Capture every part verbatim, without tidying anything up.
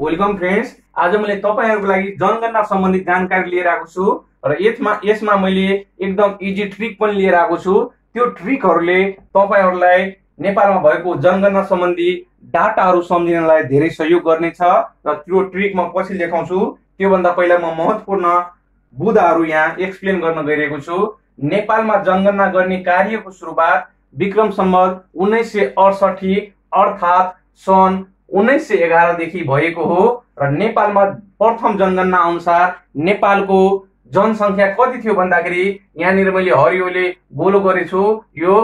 Welcome friends, आज मैं तपाईहरुको लागि जनगणना संबंधी जानकारी लिएर आएको छु र यसमा यसमा मैले एकदम इजी ट्रिक पनि लिएर आएको छु। त्यो ट्रिकहरुले तपाईहरुलाई नेपालमा भएको जनगणना संबंधी डाटाहरु सम्झिनलाई धेरै सहयोग गर्नेछ र त्यो ट्रिक म पछि देखाउँछु। त्यो भन्दा पहिला म महत्त्वपूर्ण बुदाहरु यहाँ एक्सप्लेन गर्न गइरहेको छु। नेपालमा जनगणना गर्ने कार्यको सुरुवात विक्रम संवत उन्नाइस सय अठसट्ठी अर्थात सन् उन्नाइस सय एघार देखि भएको हो र नेपालमा प्रथम जनगणना अनुसार नेपालको जनसंख्या कति थियो भन्दाखेरि यहाँ निर मैले हरियोले गोलो गरेछु, यो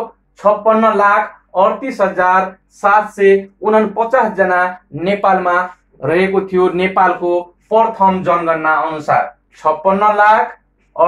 छप्पन्न लाख अड़तीस हजार सात सय उनपचास जना नेपालमा रहेको थियो। नेपालको प्रथम जनगणना अनुसार छप्पन्न लाख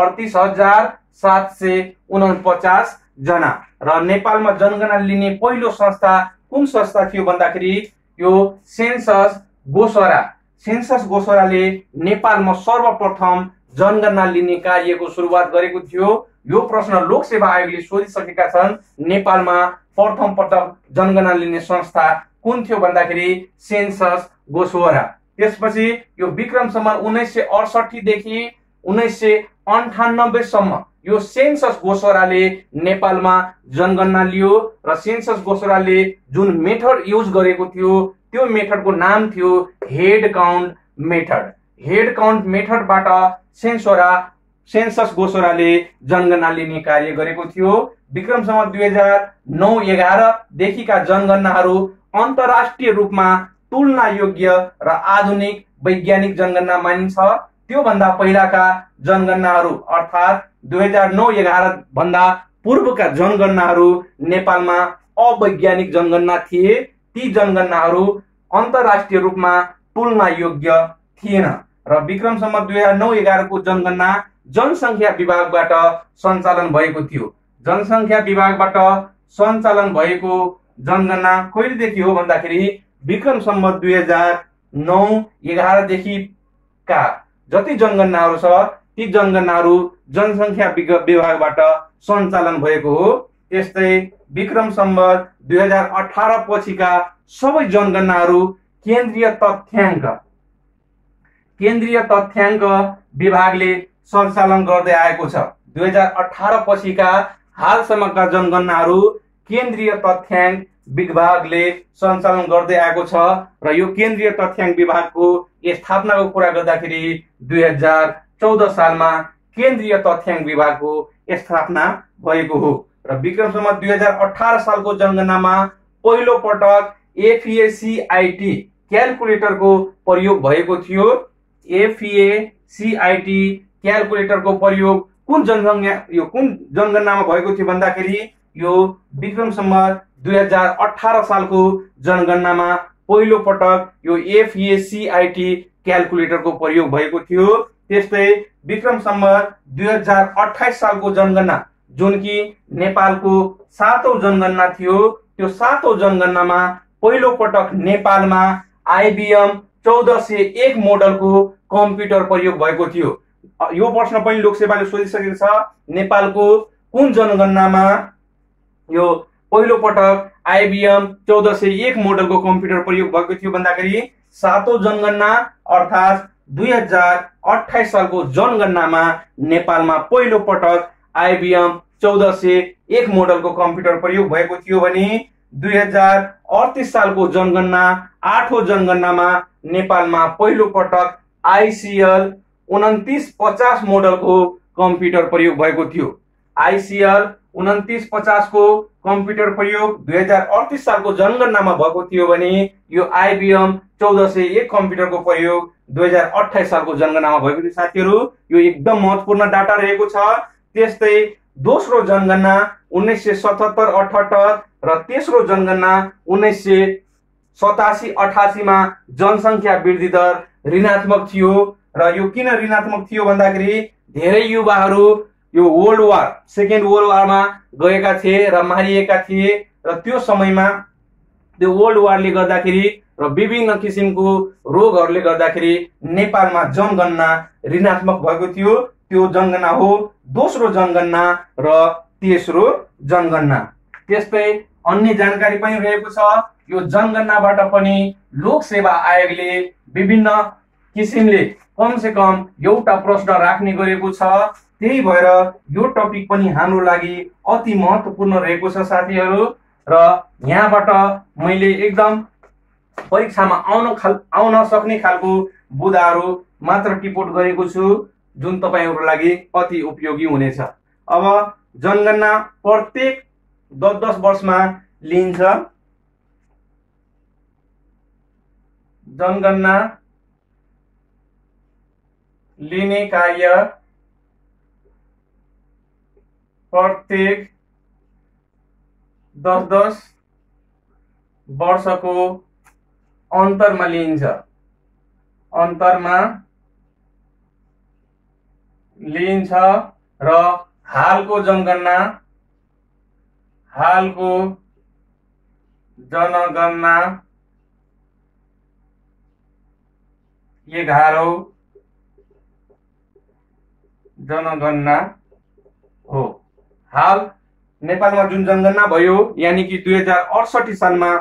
अड़तीस हजार सात सय उनपचास जना र नेपालमा जनगणना लिने पहिलो संस्था कुन संस्था थियो भन्दाखेरि यो सेन्सस गोसरा। सेन्सस गोसराले नेपालमा सर्वप्रथम जनगणना लिने कार्यको सुरुवात गरेको थियो। यो प्रश्न लोकसेवा आयोगले सोधिसकेका छन्, नेपालमा प्रथम पटक जनगणना लिने संस्था कुन थियो भन्दाखेरि सेन्सस गोसरा। त्यसपछि यो विक्रम सम्वत उन्नाइस सय अठसट्ठी देखि उन्नाइस सय अन्ठानब्बे सम्म यो सेन्सस गोसराले नेपालमा जनगणना लियो र सेन्सस गोसराले जुन मेथड युज गरेको थियो त्यो मेथडको नाम थियो head count method. Head count मेथडबाट सेन्सोरा सेन्सस गोसराले जनगणना लिने कार्य गरेको थियो। विक्रम सम्वत दुई हजार नौ एघार देखिका जनगणनाहरू अन्तर्राष्ट्रिय रूपमा तुलना योग्य र आधुनिक वैज्ञानिक जनगणना मानिन्छ। त्यो भन्दा पहिलाका जनगणनाहरू अर्थात् दुई हजार नौ एघार भन्दा पूर्वका जनगणनाहरू नेपालमा अवैज्ञानिक जनगणना थिए। ती जनगणनाहरू अन्तर्राष्ट्रिय रूपमा तुलना योग्य थिएन र विक्रम सम्वत दुई हजार नौ एघार को जनगणना जनसंख्या विभागबाट सञ्चालन भएको थियो। जनसंख्या विभागबाट सञ्चालन भएको जनगणना कहिलेदेखि हो भन्दाखेरि विक्रम सम्वत दुई हजार नौ एघार देखि का जति जनगणनाहरू छ ती जनगणनाहरू जनसंख्या विभागबाट सञ्चालन भएको हो। त्यस्तै विक्रम सम्वत दुई हजार अठार पछिका सबै जनगणनाहरू केन्द्रीय तथ्याङ्क केन्द्रीय तथ्याङ्क विभागले सञ्चालन गर्दै आएको छ। दुई हजार अठार पछिका हालसम्मका जनगणनाहरू केन्द्रीय तथ्याङ्क विभागले सञ्चालन गर्दै आएको छ र यो केन्द्रीय तथ्याङ्क विभागको स्थापनाको कुरा गर्दाखेरि दुई हजार चौध सालमा केन्द्रीय तथ्याङ्क विभागको स्थापना भएको हो र विक्रम सम्वत दुई हजार अठार सालको जनगणनामा पहिलो पटक एफएसीआईटी क्याल्कुलेटरको प्रयोग भएको थियो। एफएसीआईटी क्याल्कुलेटरको प्रयोग कुन जनसंख्या यो कुन जनगणनामा भएको थियो भन्दाखेरि यो विक्रम सम्वत दुई हजार अठार सालको जनगणनामा पहिलो पटक यो एफएसीआईटी क्याल्कुलेटरको प्रयोग भएको थियो। त्यस्तै विक्रम सम्वत दुई हजार अट्ठाइस सालको जनगणना जुन कि नेपालको सातौं जनगणना थियो, त्यो सातौं जनगणनामा पहिलो पटक नेपालमा आईबीएम चौध सय एक मोडलको कम्प्युटर प्रयोग भएको थियो। यो प्रश्न पनि लोकसेवाले सोधिसकेको छ, नेपालको कुन जनगणनामा यो पहिलो पटक आईबीएम चौदह सौ एक मोडल को कंप्यूटर प्रयोग भएको थियो भन्दाखेरि सातौं जनगणना अर्थात दुई हजार अट्ठाइस साल को जनगणना में नेपालमा पहिलो पटक आईबीएम चौदह सौ एक मोडल को कंप्यूटर प्रयोग भएको थियो भने दुई हजार अड़तीस साल को जनगणना आठौं जनगणना में नेपालमा पहिलो पटक आईसीएल उन्तीस पचास मोडल को कंप्यूटर प्रयोग भएको थियो। आईसीएल उन्तीस पचास को कंप्यूटर प्रयोग दुई हजार अड़तीस साल को जनगणना में भएको थियो भने यो आईबीएम चौदह सौ एक कंप्यूटर को प्रयोग दुई हजार अट्ठाइस साल को जनगणना में भएको थियो। साथीहरु यो एकदम महत्वपूर्ण डाटा रहेको छ। त्यस्तै दोस्रो जनगणना उन्नाइस सय सतहत्तर अठहत्तर र तेस्रो जनगणना उन्नाइस सय सतासी अठासी में जनसंख्या वृद्धि दर ऋणात्मक थियो र यो किन ऋणात्मक थियो भन्दाखेरि धेरै युवाहरू यो world war second world war में गएका थिए र मारिएका थिए र त्यो समयमा त्यो वर्ल्ड वारले गर्दाखेरि र विभिन्न किसिमको रोगहरूले गर्दाखेरि नेपालमा जनगणना ऋणात्मक भएको थियो। त्यो जनगणना हो दोस्रो जनगणना र तेस्रो जनगणना। त्यस्तै अन्य जानकारी पनि रहेको छ। यो जनगणनाबाट पनि लोक सेवा आयोगले विभिन्न किसिमले कम से कम एउटा प्रश्न राख्ने गरेको छ। त्यही भएर यो टपिक पनि हाम्रो लागि अति महत्त्वपूर्ण रहेको छ साथीहरु, र यहाँबाट मैले एकदम परीक्षामा आउन आउन सक्ने खालको बुदाहरु मात्र टिपोट गरेको छु जुन तपाईहरुको लागि अति उपयोगी हुनेछ। अब जनगणना प्रत्येक दस दस वर्षमा लिन्छ। जनगणना लिने कार्य प्रत्येक दस दस वर्ष को अंतर में लिन्छ। अंतर में लिन्छ र हालको जनगणना हालको जनगणना एघारौं जनगणना हो। हाल नेपालमा जुन जनगणना भयो यानी कि दुई हजार अठसट्ठी साल में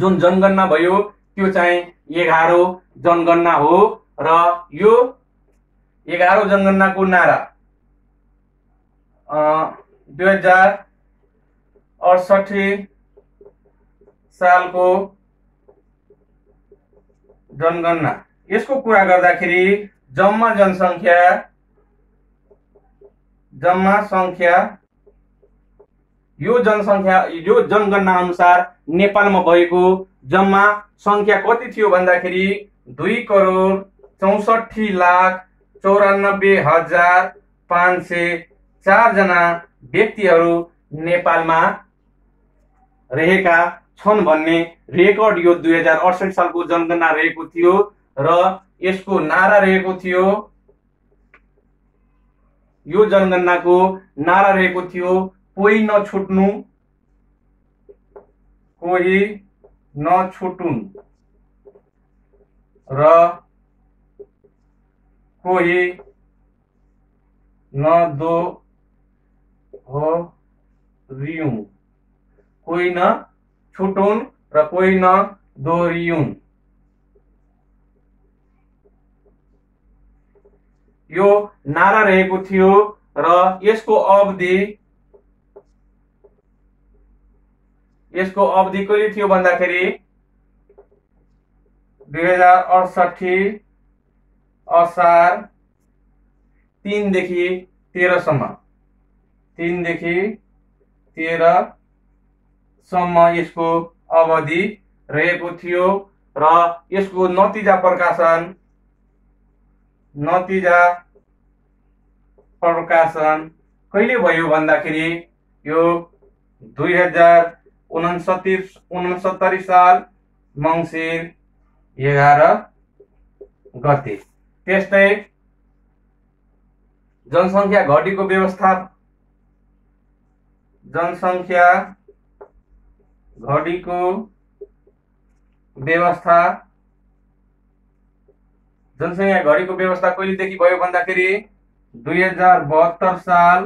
जुन जनगणना भयो त्यो चाहिँ एघारौं जनगणना हो। र यो एघारौं जनगणना को नारा दुई हजार अठसट्ठी साल को जनगणना, यसको कुरा गर्दाखेरि जम्मा जनसंख्या जम्मा संख्या यो जनसंख्या यो जनगणना अनुसार नेपालमा भएको जम्मा संख्या कति थियो भन्दाखेरि दुई करोड़ चौसठी लाख चौरानब्बे हजार पांच सौ चार जना व्यक्तिहरु नेपालमा रहेका छन् भन्ने रेकर्ड यो दुई हजार अठसट्ठी साल को जनगणना रहेको थियो र यसको नारा रहेको थियो। यो जनगणना को नारा रहेको थियो कोही नछुट्नु कोही नछुटुन् र कोही नदोहोरियौं कोही नछुटुन् र कोही नदोहोरियौं। यो नारा रहेको थियो र यसको अवधि यसको अवधि कहिले थियो भन्दाखेरि दुई हजार अठसट्ठी असार तीन देखि तेरह सम्म तीन देखि तेरह सम्म यसको अवधि रहेको थियो र यसको नतिजा प्रकाशन नतिजा प्रकाशन कहिले भयो भन्दाखेरि यो दुई हजार उनसत्तरी साल मंसिर एघार गते। त्यस्तै जनसंख्या घटीको व्यवस्थापन जनसंख्या घटीको व्यवस्था जनसंख्या घटीको व्यवस्था कहिलेदेखि भयो भन्दाखेरि दुई हजार बहत्तर साल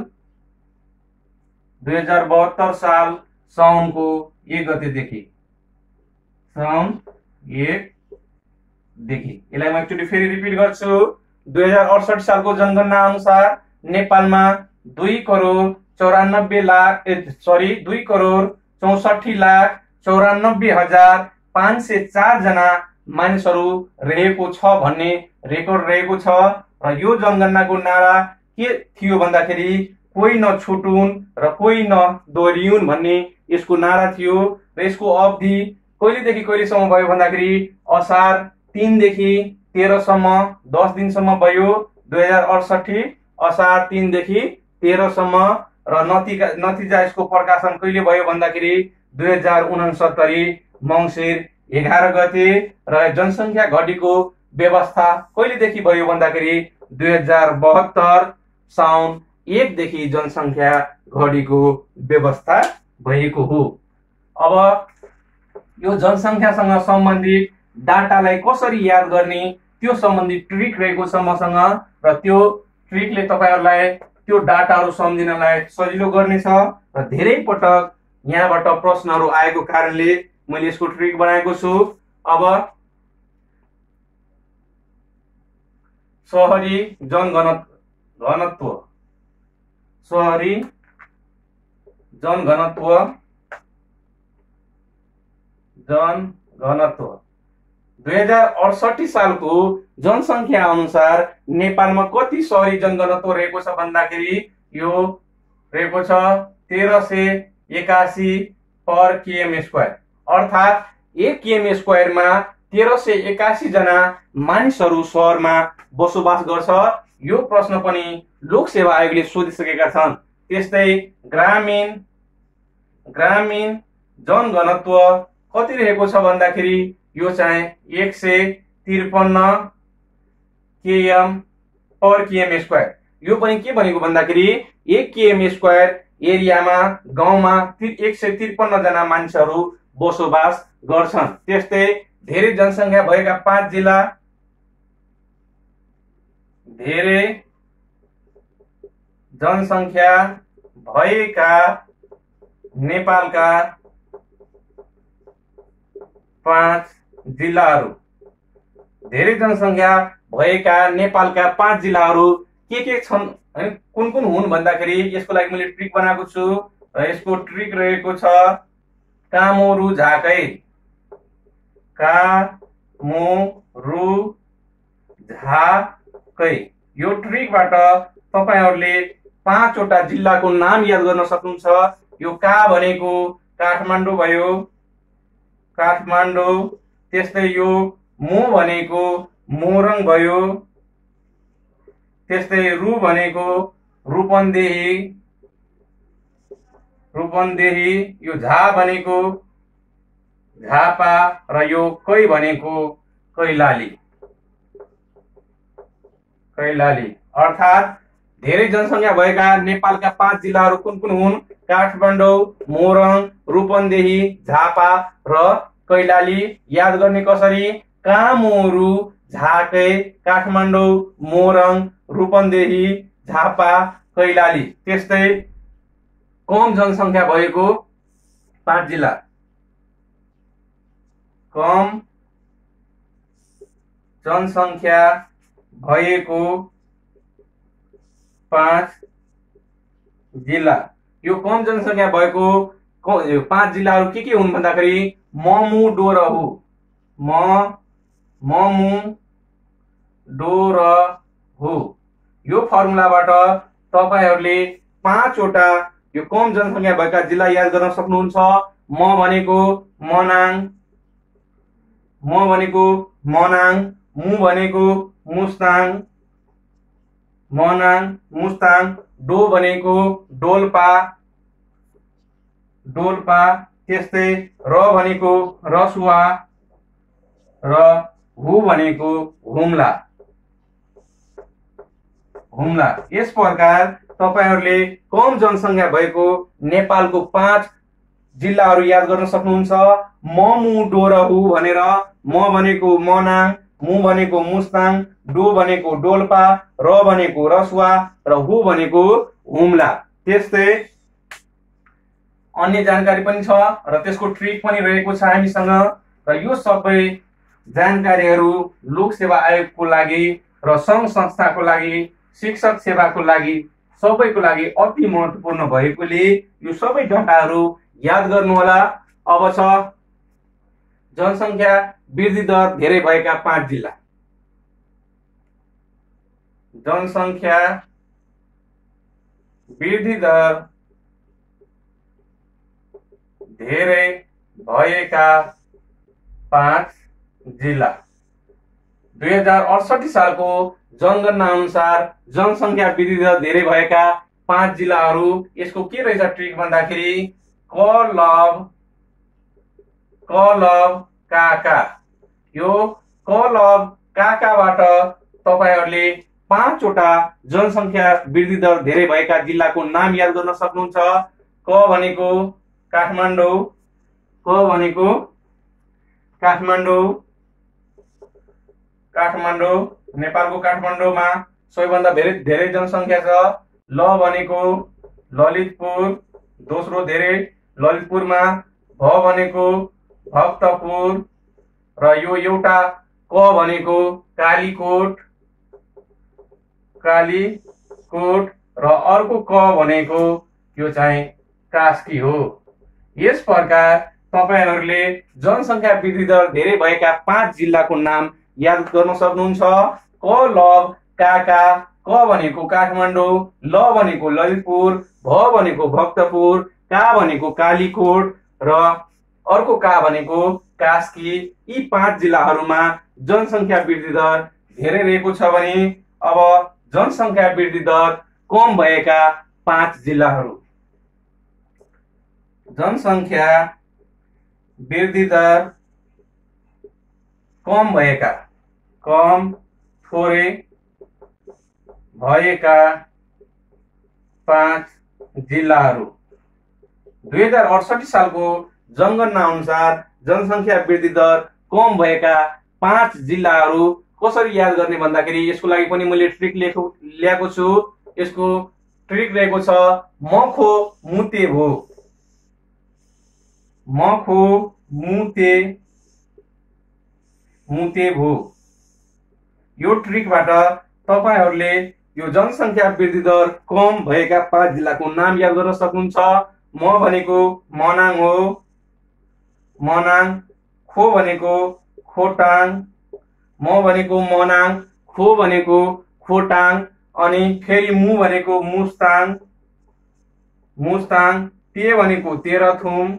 दुई हजार बहत्तर साल साउन को एक गतेदेखि साउन एक देखि। यसलाई म एकचोटी फेरि रिपिट गर्छु। दुई हजार अठसट्ठी साल को जनगणना अनुसार नेपालमा दुई करोड़ चौरानब्बे लाख सरी दुई करोड़ चौसठी लाख चौरानब्बे हजार पांच सौ चार जना मानिसहरु रहेको छ भन्ने रेकर्ड रहेको छ र यो जनगणनाको नारा के थियो भन्दाखेरि कोही नछुटुन् र कोही नदोहोरियौं भन्ने यसको नारा थियो र यसको अवधि कहिलेदेखि कहिलेसम्म भयो भन्दाखेरि असार तीन देखि तेरह सम्म दस दिनसम्म भयो। दुई हजार अठसट्ठी असार तीन देखि तेरह सम्म र नतिजा नतिजा यसको प्रकाशन कहिले भयो भन्दाखेरि दुई हजार उनसत्तरी मंसिर एघार गते र जनसंख्या घटीको व्यवस्था कहिलेदेखि भयो भन्दाखेरि दुई हजार बहत्तर साउन एक देखि जनसंख्या घटीको व्यवस्था भएको हो। अब यो जनसंख्यासँग सम्बन्धित डाटालाई कसरी याद गर्ने त्यो सम्बन्धी ट्रिक रहेको छ मसँग र त्यो ट्रिकले तपाईहरुलाई त्यो डाटाहरु सम्झिनलाई सजिलो गर्नेछ र धेरै पटक यहाँबाट प्रश्नहरु आएको कारणले मैले यसको ट्रिक बनाएको छु। अब शहरी जनघन घनत्व शहरी जनघनत्व जनघनत्व दुई हजार अठसट्ठी साल को जनसंख्या अनुसार नेपालमा कति शहरी जनघनत्व रहेको छ भन्दाखेरि यो रहेको छ तेरह सौ एकासी पर किएम स्क्वायर अर्थात एक किएम स्क्वायर में तेरह सौ एकासी जना मानिसहरू शहर में बसोबास गर्छ। यो प्रश्न पनि लोकसेवा आयोगले सोधिसकेका छन्। त्यस्तै ग्रामीण ग्रामीण जनघनत्व कति रहेको छ भन्दाखेरि यो चाहिँ एक सौ त्रिपन्न केएम पर किएम स्क्वायर। यो पनि के भनेको भन्दाखेरि एक केएम स्क्वायर एरियामा गाउँमा एक सौ त्रिपन्न जना मानिसहरू बसोबास गर्छन्। त्यस्तै धेरै जनसंख्या भएका पांच जिला धेरै जनसंख्या भएका नेपालका पांच जिल्लाहरू धेरै जनसंख्या भएका नेपालका पांच जिल्लाहरू के के छन् अनि कुन कुन हुन् भन्दाखेरि यसको लागि मैले ट्रिक बनाएको छु र यसको ट्रिक रहेको छ कामोरु झाकै कामोरु झाकै। यो ट्रिकबाट तपाईहरुले पाँचवटा जिल्लाको नाम याद गर्न सक्नुहुन्छ। यो का भनेको काठमाडौँ भयो काठमाडौँ, त्यस्तै यो मो भनेको मोरङ भयो, त्यस्तै रु भनेको रूपन्देही रूपन्देही, यो झा भनेको झापा र यो कै भनेको कैलाली कैलाली। अर्थात धेरै जनसंख्या भएका नेपालका पाँच जिल्लाहरू कुन कुन हुन्? काठमाडौँ, मोरङ, रूपन्देही, झापा र कैलाली। याद गर्ने कसरी? कामोरु झाकै, काठमाडौँ, मोरङ, रूपन्देही, झापा, कैलाली। त्यस्तै कम जनसंख्या भएको पाँच जिल्ला कम जनसंख्या भएको पाँच जिल्ला। यो कम जनसंख्या भएको पाँच जिल्लाहरू के के हुन् भन्दाखेरि ममु डोरहु म ममु डोरहु। यो फर्मुलाबाट तपाईहरुले पाँचवटा यो कम जनसंख्या भएका जिल्ला याद गर्न सक्नुहुन्छ। म भनेको मनाङ म भनेको मनाङ, मु भनेको मुस्ताङ मनाङ मुस्ताङ, डो भनेको डोल्पा डोल्पा, त्यस्तै र भनेको रसुवा र हु भनेको हुम्ला हुम्ला। यस प्रकार तपाईहरुले कम जनसंख्या भएको नेपालको पाँच जिल्लाहरू याद गर्न सक्नुहुन्छ। ममु डोरहु भनेर म भनेको मनाङ, मु भनेको मुस्ताङ, डो भनेको डोल्पा, र भनेको रसुवा र हु भनेको हुम्ला। त्यस्तै अन्य जानकारी पनि छ र त्यसको ट्रिक पनि रहेको छ हामीसँग र यो सबै जानकारीहरू लोकसेवा आयोगको लागि र संघ संस्थाको लागि शिक्षक सेवाको लागि सबैको लागि अति महत्त्वपूर्ण भएकोले यो सबै डाटाहरू याद गर्नुहोला। अब छ जनसंख्या वृद्धि दर धेरै भएका पाँच जिल्ला जनसंख्या वृद्धि दर धेरै भएका पाँच जिल्ला। दुई हजार अठसट्ठी साल को जनगणना अनुसार जनसंख्या वृद्धि दर धेरै भएका पाँच जिल्लाहरू। यसको के रहेछ ट्रिक भन्दाखेरि क लव क लव काका। यो क लव काकाबाट तपाईहरुले पाँचवटा जनसंख्या वृद्धि दर धेरै भएका जिल्लाको नाम याद गर्न सक्नुहुन्छ। क भनेको काठमाडौँ क भनेको काठमाडौँ काठमाडौँ नेपालको काठमाडौँमा सबैभन्दा धेरै धेरै जनसंख्या छ। ल भनेको ललितपुर दोस्रो धेरै ललितपुरमा, भ भनेको भक्तपुर र यो एउटा क भनेको कालीकोट कालीकोट र अर्को क भनेको यो चाहिँ कास्की हो। यस प्रकार तपाईहरुले जनसंख्या वृद्धि दर धेरै भएका पाँच जिल्लाको नाम याद गर्न सक्नुहुन्छ। क लव काका, क भनेको काठमाडौँ, ल भनेको ललितपुर, भ भनेको भक्तपुर, का भनेको कालीकोट र अर्को का भनेको कास्की। यी पाँच जिल्लाहरुमा जनसंख्या वृद्धि दर धेरै रहेको छ भने अब जनसंख्या वृद्धि दर कम भएका पाँच जिल्लाहरु। जनसंख्या वृद्धि दर कम भएका कम थोरै भएका पाँच जिल्लाहरु। दुई हजार अठसट्ठी सालको जनगणना अनुसार जनसंख्या वृद्धि दर कम भएका पाँच जिल्लाहरु कसरी याद गर्ने भन्दाखेरि यसको लागि पनि मैले ट्रिक लेखो ल्याएको छु। यसको ट्रिक रहेको छ मखो मुते भो। मखो मुते मुते भो। यो ट्रिकबाट तपाईहरुले यो जनसंख्या वृद्धि दर कम भएका पाँच जिल्लाको नाम याद गर्न सक्नुहुन्छ। म भनेको मनाङ हो, मनाङ। खो भनेको खोटाङ, म भनेको मनाङ। खो भनेको खोटाङ। अनि फेरि मु भनेको मुस्ताङ, मुस्ताङ। ते भनेको तेह्रथुम,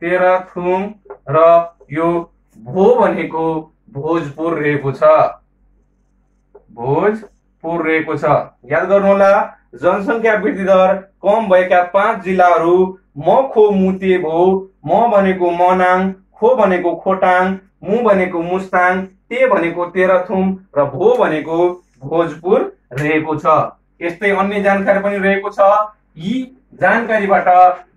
तेह्रथुम। र यो भो भनेको भोजपुर रहेको छ, भोजपुर रहेको छ। याद गर्नुहोला जनसंख्या वृद्धि दर कम भएका पाँच जिल्लाहरु म खो मुते भो। म भनेको मनाङ, खो भनेको खोटाङ, मु भनेको मुस्ताङ, ते भनेको तेह्रथुम र भो भनेको भोजपुर रहेको छ। यस्तै अन्य जानकारी पनि रहेको छ। यी जानकारीबाट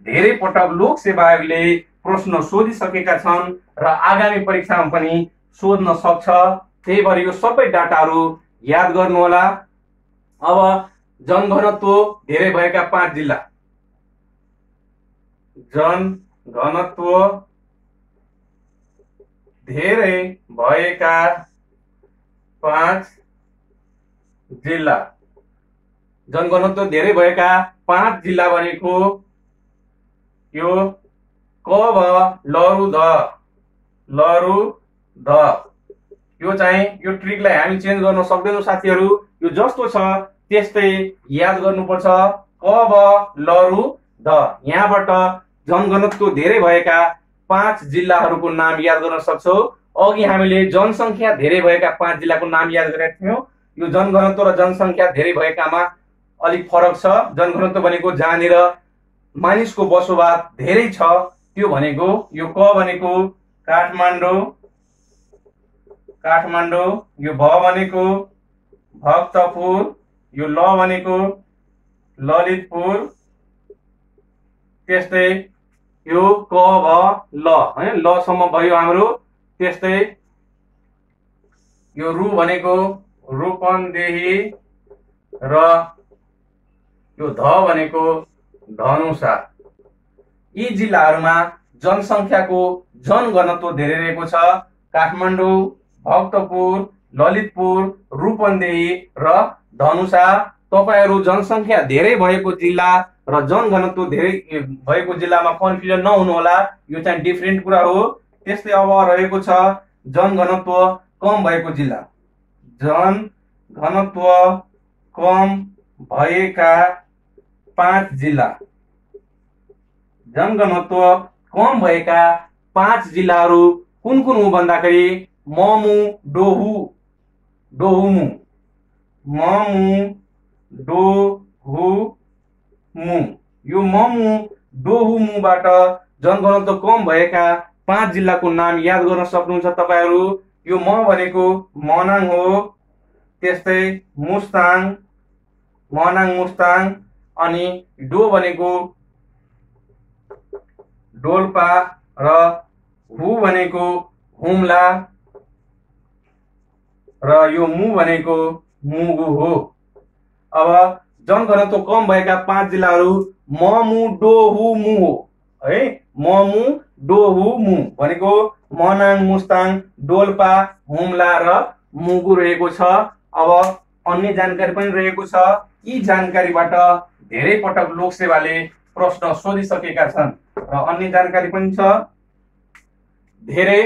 धेरै पटक लोकसेवा आयोगले प्रश्न सोधिसकेका छन् र आगामी परीक्षामा पनि सोध्न सक्छ। त्यही भएर यो सबै डाटाहरु याद गर्नुहोला। अब जनघनत्व धेरै भएका पाँच जिल्ला, जनघनत्व धेरै भएका पाँच जिल्ला। जनघनत्व धेरै भएका पाँच जिल्ला भनेको यो क भ लरु ध, लरु ध। यो चाहिँ यो ट्रिकलाई हामी चेन्ज गर्न सक्दैनौं साथीहरु। यो जस्तो छ त्यस्तै याद गर्नुपर्छ। क भ लरु ध। यहाँबाट जनघनत्व धेरै भएका पाँच जिल्लाहरुको नाम याद गर्न सक्छौ। अघि हामीले जनसंख्या धेरै भएका पाँच जिल्लाको नाम याद गरेका थियौं। यो जनघनत्व र जनसंख्या धेरै भएकामा अलिक फरक छ। जनघनत्व भनेको जहाँनिर मानिसको बसोबास धेरै छ त्यो भनेको यो क भनेको काठमाडौँ, काठमाडौँ। यो भ भनेको भक्तपुर, यो ल भनेको ललितपुर। त्यस्तै यो क भ ल हैन, ल सम्म भयो हाम्रो। त्यस्तै यो रु भनेको रूपन्देही र यो ध भनेको धनुषा। यी जिल्लाहरुमा जनसंख्याको जनघनत्व धेरै रहेको छ। काठमाडौँ, भक्तपुर, ललितपुर, रूपन्देही र धनुषा। तपाईहरु जनसंख्या धेरै भएको जिल्ला र जनघनत्व धेरै भएको जिल्लामा कन्फ्युजन नहुनु होला। यो चाहिँ डिफरेन्ट कुरा हो। त्यसले अब रहेको छ जनघनत्व कम भएको जिल्ला। जनघनत्व कम भएका पाँच जिल्ला। जनघनत्व कम भएका पाँच जिल्लाहरु कुन कुन हो भन्दाखेरि ममु डोहु, डोहुमु, ममु डोहुमु। यो ममु डोहुमुबाट जनघनत्व कम भएका पाँच जिल्लाको नाम याद गर्न सक्नुहुन्छ तपाईहरु। यो म भनेको मनाङ हो, त्यस्तै मुस्ताङ, मनाङ मुस्ताङ। अनि डो भनेको डोल्पा र हु भनेको हुम्ला र यो मु भनेको मुगु हो। अब जनघनत्व कम भएका पाँच जिल्लाहरु ममु डोहुमु हो है। ममु डोहुमु भनेको मनाङ, मुस्ताङ, डोल्पा, हुम्ला र मुगु रहेको छ। अब अन्य जानकारी पनि रहेको छ। यी जानकारीबाट धेरै पटक लोकसेवाले प्रश्न सोधिसकेका छन् र अन्य जानकारी पनि छ धेरै।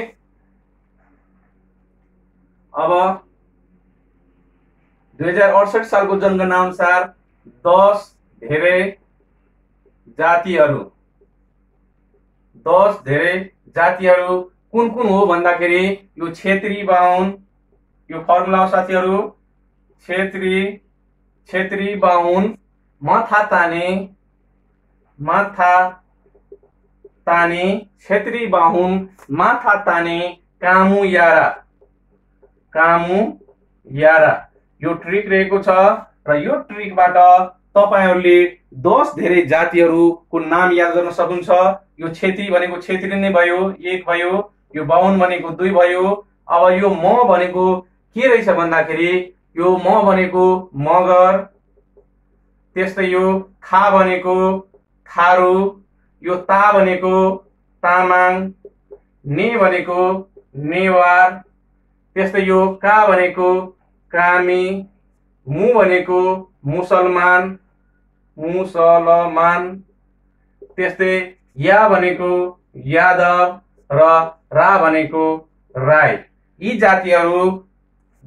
अब दुई हजार अठसट्ठी सालको जनगणना अनुसार दस धेरै जातिहरू दस धेरै जातिहरू कुन कुन हो भन्दाखेरि यो क्षेत्री बाहुन, यो फर्मुला साथीहरू क्षेत्री क्षेत्री बाहुन, माथा ताने माथा ताने क्षेत्री बाहुन, माथा ताने कामु यारा कामु यारा। यो ट्रिक रहेको छ र यो ट्रिकबाट तपाईहरुले दस धेरै जातिहरुको नाम याद गर्न सक्नुहुन्छ। यो क्षेत्री भनेको क्षेत्री नै भयो, एक भयो, यो बाहुन भनेको दुई भयो। अब यो म भनेको के रहेछ भन्दाखेरि यो म भनेको मगर, त्यस्तै यो खा भनेको खारू, यो ता भनेको तामाङ, ने भनेको नेवार, त्यस्तै यो का भनेको कामी, मु भनेको मुसलमान मुसलमान, त्यस्तै या भनेको यादव र रा भनेको राई। यी जातिहरू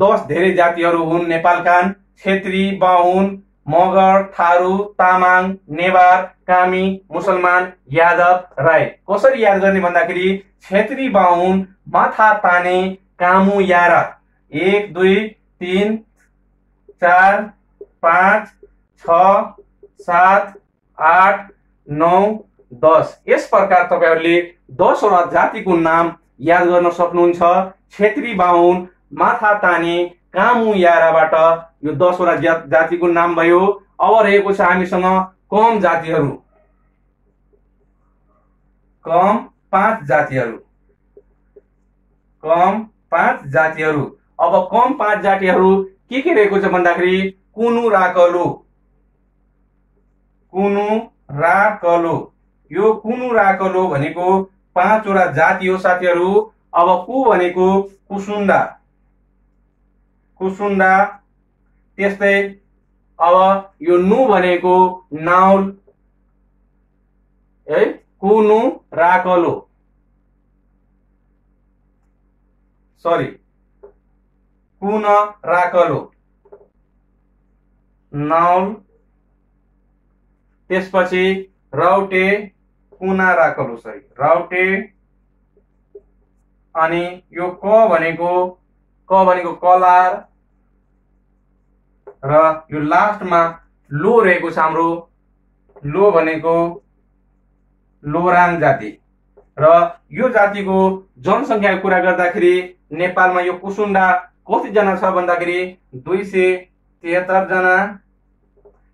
दस धेरै जातिहरू हुन् नेपालका। क्षेत्री, बाहुन, मगर, थारू, तामाङ, नेवार, कामी, मुसलमान, यादव, राई। कसरी याद गर्ने भन्दाखेरि क्षेत्री बाहुन माथा ताने कामु यारा एक दुई तीन चार पांच छ सात आठ नौ दस, इस प्रकार तपाईहरुले दसवटा जातिको नाम याद गर्न सक्नुहुन्छ। क्षेत्री बाहुन माथा ताने कामु याराबाट यो दसवटा जातिको नाम भयो। अब रहेको छ हामीसँग कम जातिहरू, कम पाँच जातिहरू कम पाँच जातिहरू अब कम पाँच जातिहरू के के रहेको छ भन्दाखेरि कुनु राकलो कुनु राकलो यो कुनु राकलो भनेको पाँचवटा जाति हो साथीहरू। अब कु भनेको कुसुन्डा कुसुन्डा, त्यस्तै अब यो नु भनेको नाउल, ए कुनु राकलो सरी कुन राकलो नाउल, त्यसपछि राउटे कुना राकलो सरी राउटे, अनि यो क भनेको क भनेको कलार र यो लास्टमा लो रहेको छ हाम्रो। लो भनेको लोराङ जाति र यो जातिको जनसंख्याको कुरा गर्दाखेरि नेपालमा यो कुसुन्डा कति जना छ भन्दाखेरि दुई सय तिहत्तर जना,